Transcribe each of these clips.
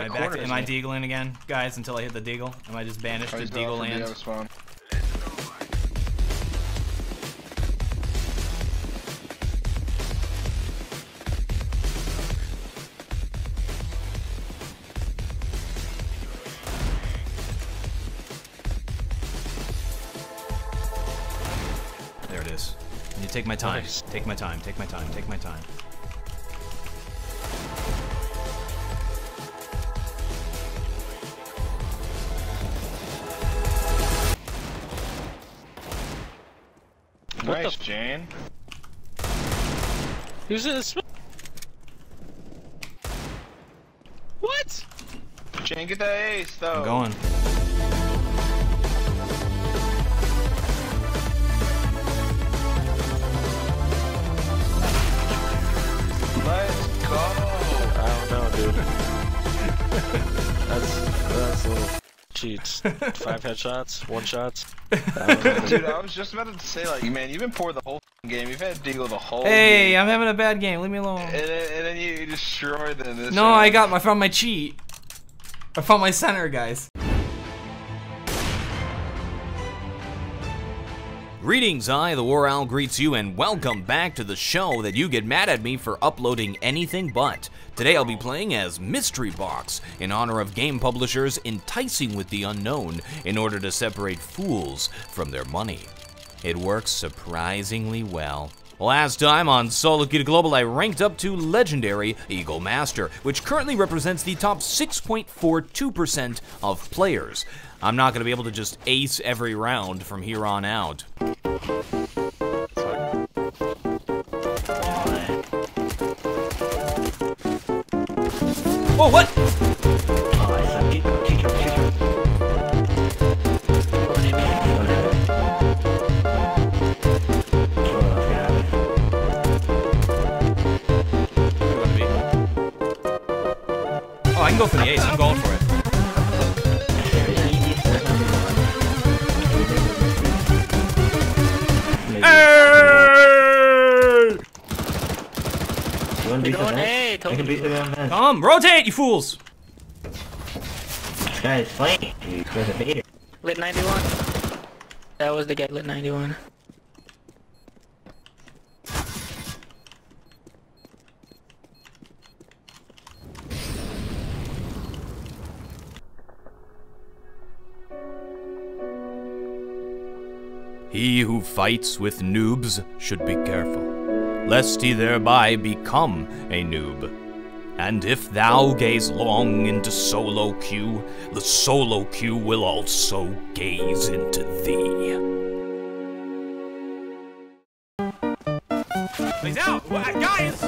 Am I deagling again, guys, until I hit the deagle? Am I just banished to deagle land? There it is. I need to take my time. Nice. Take my time, take my time, take my time. Nice, Jane. Who's in the smoke? What? Jane, get that ace, though. I'm going. Let's go. I don't know, dude. That's a little... cheats. 5 headshots, 1 shot. Dude, I was just about to say, like, man, you've been poor the whole game. You've had deagle the whole game. Hey, I'm having a bad game. Leave me alone. And then you destroyed them. No, I found my cheat. I found my center, guys. Greetings, I, the WarOwl, greets you, and welcome back to the show that you get mad at me for uploading anything but. Today I'll be playing as Mystery Box, in honor of game publishers enticing with the unknown in order to separate fools from their money. It works surprisingly well. Last time on Solo Kid Global, I ranked up to Legendary Eagle Master, which currently represents the top 6.42% of players. I'm not going to be able to just ace every round from here on out. Oh, what? Oh, I can go for the ace. I'm going for it. Come, rotate, you fools! This guy is flanking. He's a baiter. Lit 91. That was the guy, lit 91. He who fights with noobs should be careful, lest he thereby become a noob. And if thou gaze long into Solo Q, the Solo Q will also gaze into thee. He's out! Guys!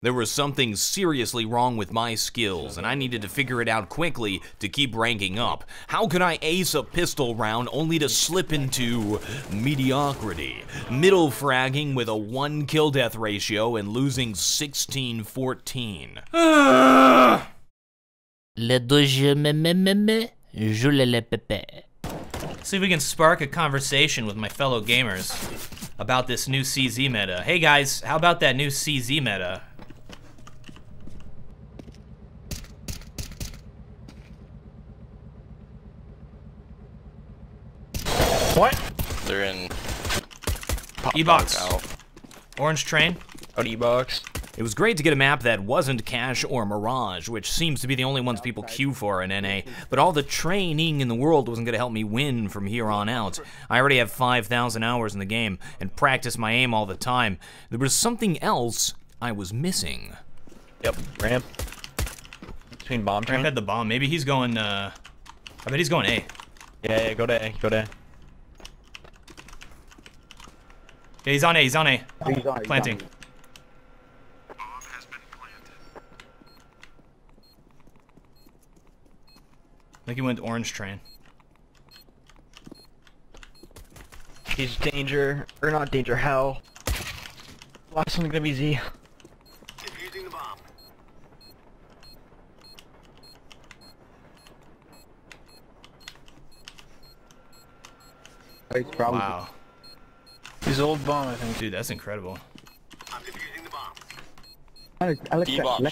There was something seriously wrong with my skills, and I needed to figure it out quickly to keep ranking up. How could I ace a pistol round only to slip into mediocrity, middle fragging with a 1 kill death ratio and losing 16-14? See if we can spark a conversation with my fellow gamers about this new CZ meta. Hey guys, how about that new CZ meta? What? They're in... E-box. Orange train. Out E-box. It was great to get a map that wasn't Cache or Mirage, which seems to be the only ones people queue for in NA, but all the training in the world wasn't going to help me win from here on out. I already have 5,000 hours in the game and practice my aim all the time. There was something else I was missing. Yep, ramp. Between bomb train. Ramp had the bomb. Maybe he's going, I bet he's going A. Yeah, go to A, go to A. Yeah, he's on A, he's on A. He's on, planting. He's on. Bomb has been planted. I think he went orange train. He's danger, or not danger, hell. Last one's gonna be Z. Defusing the bomb. Wow. He's old bomb, I think. Dude, that's incredible. I'm confused.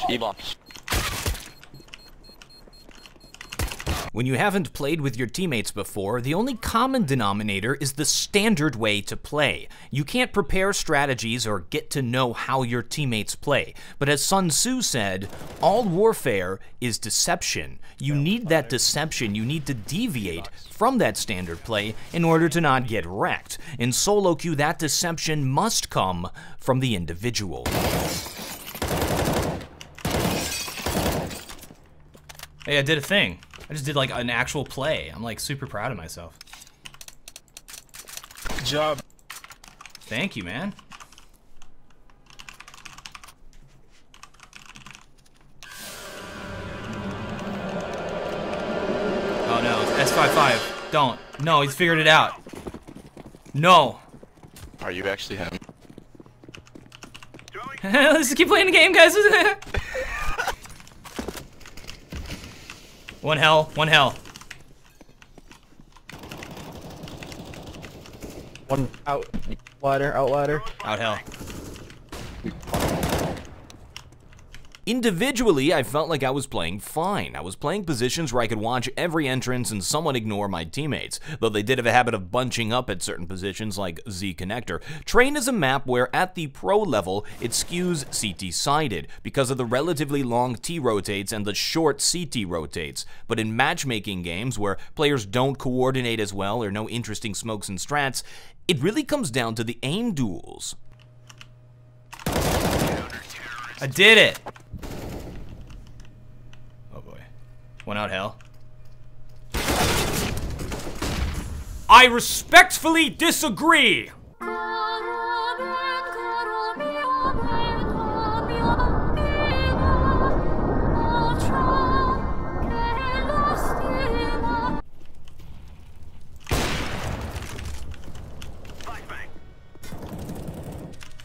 E-bombs. When you haven't played with your teammates before, the only common denominator is the standard way to play. You can't prepare strategies or get to know how your teammates play. But as Sun Tzu said, all warfare is deception. You need that deception, you need to deviate from that standard play in order to not get wrecked. In Solo Q, that deception must come from the individual. Hey, I did a thing. I just did like an actual play. I'm like super proud of myself. Good job. Thank you, man. Oh no, it's S55. Don't. No, he's figured it out. No. Are you actually having? Let's just keep playing the game, guys. One hell, one hell. One out ladder, out ladder. Out hell. Individually, I felt like I was playing fine. I was playing positions where I could watch every entrance and somewhat ignore my teammates, though they did have a habit of bunching up at certain positions like Z-Connector. Train is a map where at the pro level, it skews CT-sided because of the relatively long T-rotates and the short CT-rotates. But in matchmaking games where players don't coordinate as well or no interesting smokes and strats, it really comes down to the aim duels. I did it! Oh boy. One out hell. I respectfully disagree!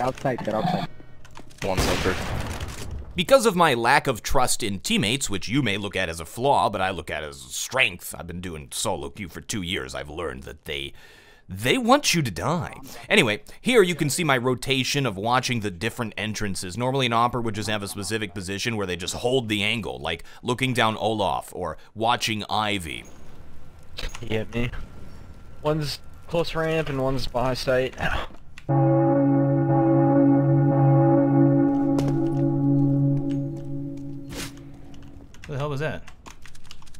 Outside, they're outside. One suffered. Because of my lack of trust in teammates, which you may look at as a flaw, but I look at as strength. I've been doing Solo Q for 2 years. I've learned that they want you to die. Anyway, here you can see my rotation of watching the different entrances. Normally an opera would just have a specific position where they just hold the angle, like looking down Olaf or watching Ivy. Yeah, me. One's close ramp and one's behind sight. What the hell was that?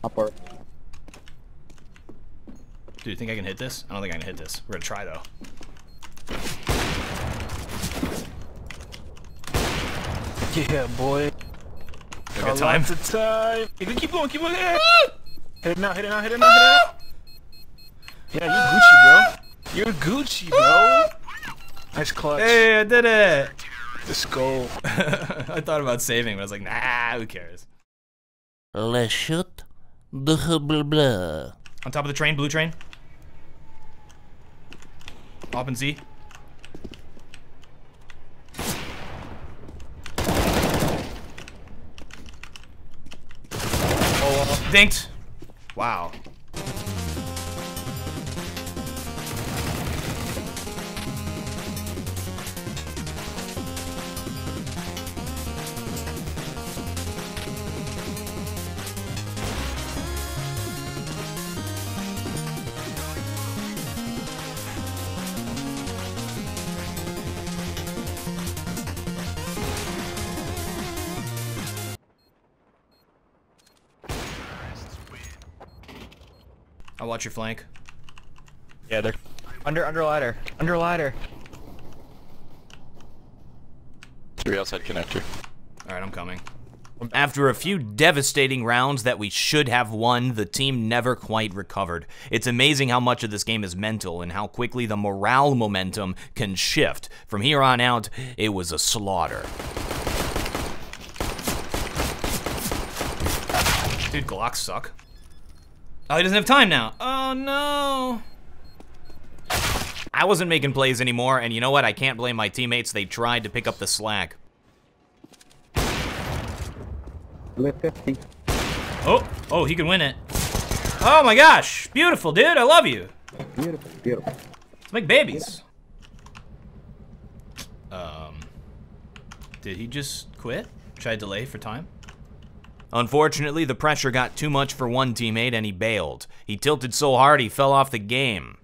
Upper. Dude, think I can hit this? I don't think I can hit this. We're gonna try though. Yeah, boy. Got time. You can keep going, keep going. Hit it now, hit it now, hit it now, hit it now. Yeah, you Gucci, bro. You're Gucci, bro. Nice clutch. Hey, I did it. Let's go. I thought about saving, but I was like, nah, who cares? Let's shoot. Blah, blah, blah. On top of the train, blue train. Op and Z. Oh, dinked. Wow. I'll watch your flank. Yeah, they're under ladder. Under ladder. Three outside connector. Alright, I'm coming. After a few devastating rounds that we should have won, the team never quite recovered. It's amazing how much of this game is mental and how quickly the morale momentum can shift. From here on out, it was a slaughter. Dude, Glocks suck. Oh, he doesn't have time now. Oh, no. I wasn't making plays anymore, and you know what? I can't blame my teammates. They tried to pick up the slack. Oh, oh, he can win it. Oh, my gosh. Beautiful, dude. I love you. Beautiful, beautiful. Let's make babies. Did he just quit? Should I delay for time? Unfortunately, the pressure got too much for one teammate and he bailed. He tilted so hard he fell off the game.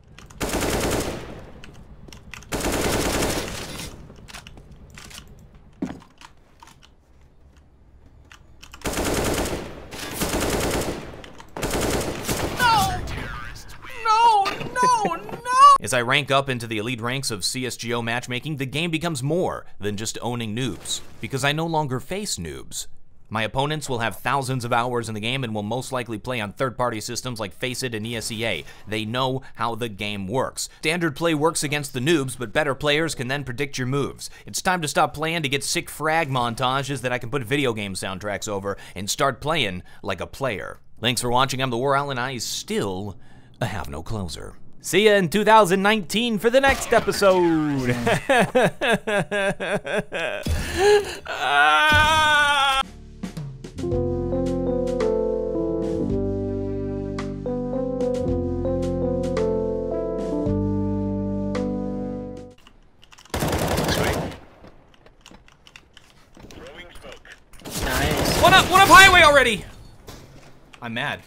As I rank up into the elite ranks of CSGO matchmaking, the game becomes more than just owning noobs, because I no longer face noobs. My opponents will have thousands of hours in the game and will most likely play on third-party systems like Faceit and ESEA. They know how the game works. Standard play works against the noobs, but better players can then predict your moves. It's time to stop playing to get sick frag montages that I can put video game soundtracks over and start playing like a player. Thanks for watching. I'm the WarOwl and I still have no closer. See ya in 2019 for the next episode. Nice. One up highway already. I'm mad.